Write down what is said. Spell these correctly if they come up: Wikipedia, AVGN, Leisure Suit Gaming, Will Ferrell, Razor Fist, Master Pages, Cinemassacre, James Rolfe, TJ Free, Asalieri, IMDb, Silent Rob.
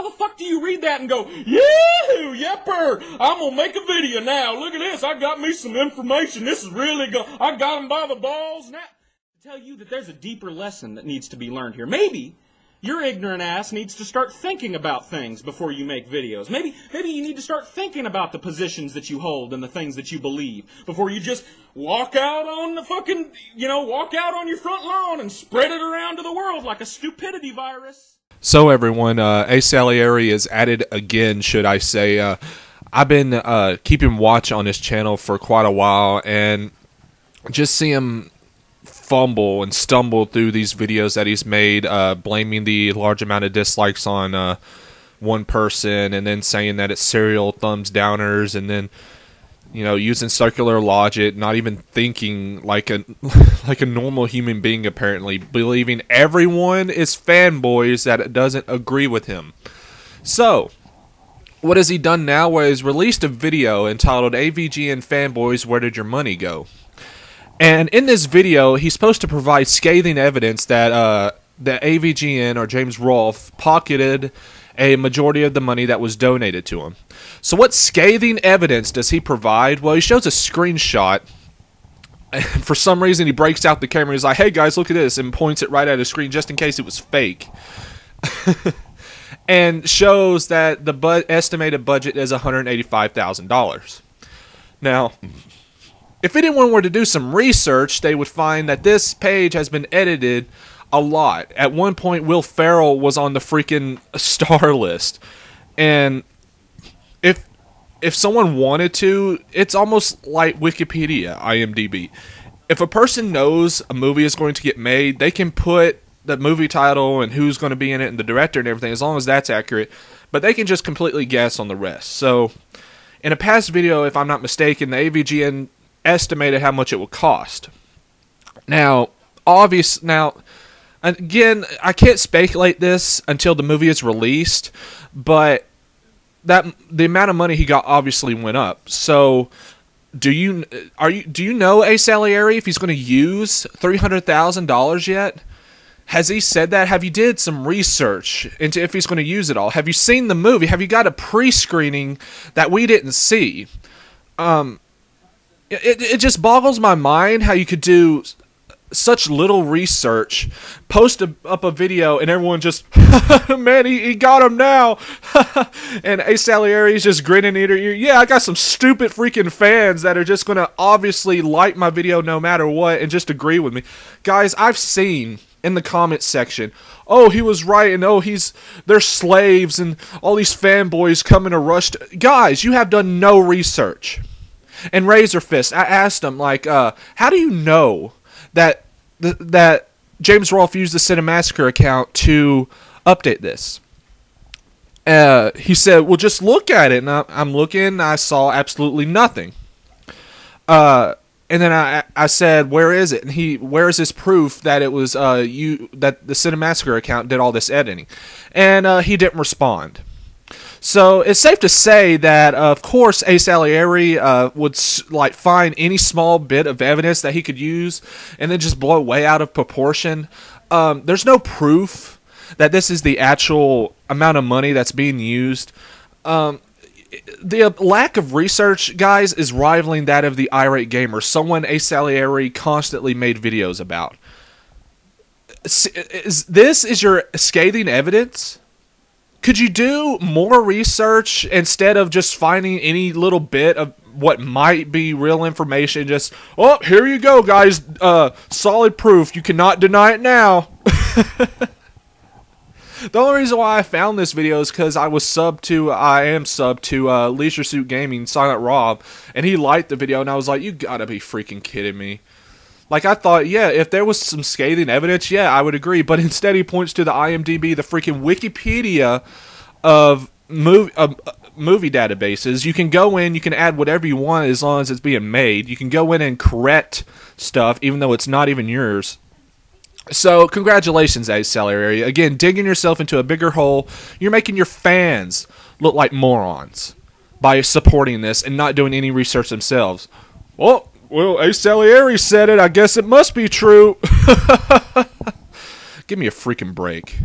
How the fuck do you read that and go, yahoo, yepper, I'm gonna make a video now. Look at this, I got me some information. This is really good. I got him by the balls now. I tell you that there's a deeper lesson that needs to be learned here. Maybe your ignorant ass needs to start thinking about things before you make videos. Maybe you need to start thinking about the positions that you hold and the things that you believe before you just walk out on the fucking, walk out on your front lawn and spread it around to the world like a stupidity virus. So everyone, Asalieri is at it again, should I say. I've been keeping watch on his channel for quite a while, and just see him fumble and stumble through these videos that he's made, blaming the large amount of dislikes on one person, and then saying that it's serial thumbs downers, and then using circular logic, not even thinking like a normal human being, apparently believing everyone is fanboys that doesn't agree with him. So what has he done now? Well, he's released a video entitled AVGN Fanboys, Where Did Your Money Go? And in this video, he's supposed to provide scathing evidence that that AVGN, or James Rolfe, pocketed a majority of the money that was donated to him. So what scathing evidence does he provide? Well, he shows a screenshot, and for some reason he breaks out the camera. He's like, hey guys, look at this, and points it right at his screen just in case it was fake. And shows that the estimated budget is $185,000. Now, if anyone were to do some research, they would find that this page has been edited a lot. At one point, Will Ferrell was on the freaking star list, and if someone wanted to, it's almost like Wikipedia, IMDb. If a person knows a movie is going to get made, they can put the movie title and who's going to be in it and the director and everything, as long as that's accurate, but they can just completely guess on the rest. So in a past video, if I'm not mistaken, the AVGN estimated how much it would cost. Now, again, I can't speculate this until the movie is released, but the amount of money he got obviously went up. So, do you know Asalieri if he's going to use $300,000 yet? Has he said that? Have you did some research into if he's going to use it all? Have you seen the movie? Have you got a pre-screening that we didn't see? It just boggles my mind how you could do such little research, post up a video, and everyone just, man, he got him now. And Asalieri's just grinning ear to ear. Yeah, I got some stupid freaking fans that are just going to obviously like my video no matter what and just agree with me. Guys, I've seen in the comments section, oh, he was right, and oh, they're slaves, and all these fanboys coming to rush. Guys, you have done no research. And Razor Fist, I asked him, like, how do you know that James Rolfe used the Cinemassacre account to update this? He said, well, just look at it. And I'm looking, and I saw absolutely nothing. And then I said, where is it? And where is this proof that it was that the Cinemassacre account did all this editing? And he didn't respond. So it's safe to say that, of course, Asalieri would find any small bit of evidence that he could use, and then just blow it way out of proportion. There's no proof that this is the actual amount of money that's being used. The lack of research, guys, is rivaling that of the irate gamer, someone Asalieri constantly made videos about. This is your scathing evidence? Could you do more research instead of just finding any little bit of what might be real information? Just, oh, here you go, guys. Solid proof. You cannot deny it now. The only reason why I found this video is because I am sub to Leisure Suit Gaming, Silent Rob, and he liked the video, and I was like, you gotta be freaking kidding me. Like, I thought, yeah, if there was some scathing evidence, yeah, I would agree. But instead, he points to the IMDb, the freaking Wikipedia of movie databases. You can go in, you can add whatever you want as long as it's being made. You can go in and correct stuff, even though it's not even yours. So, congratulations, Asalieri. Again, digging yourself into a bigger hole. You're making your fans look like morons by supporting this and not doing any research themselves. Well, Asalieri said it, I guess it must be true. Give me a freaking break.